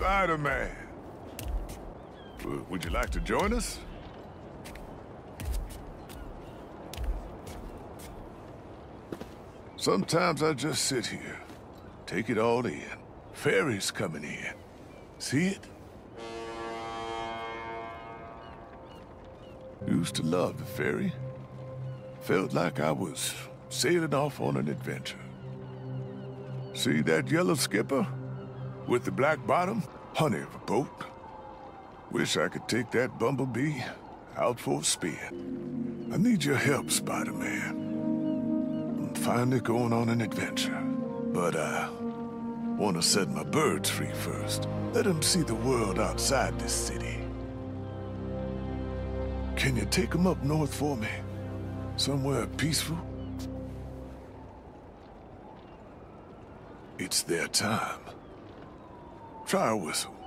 Spider-Man. Would you like to join us? Sometimes I just sit here, take it all in. Fairies coming in. See it? Used to love the ferry. Felt like I was sailing off on an adventure. See that yellow skipper? With the black bottom? Honey of a boat. Wish I could take that bumblebee out for a spin. I need your help, Spider-Man. Finally going on an adventure, but I want to set my birds free first. Let them see the world outside this city. Can you take them up north for me? Somewhere peaceful? It's their time. Try a whistle.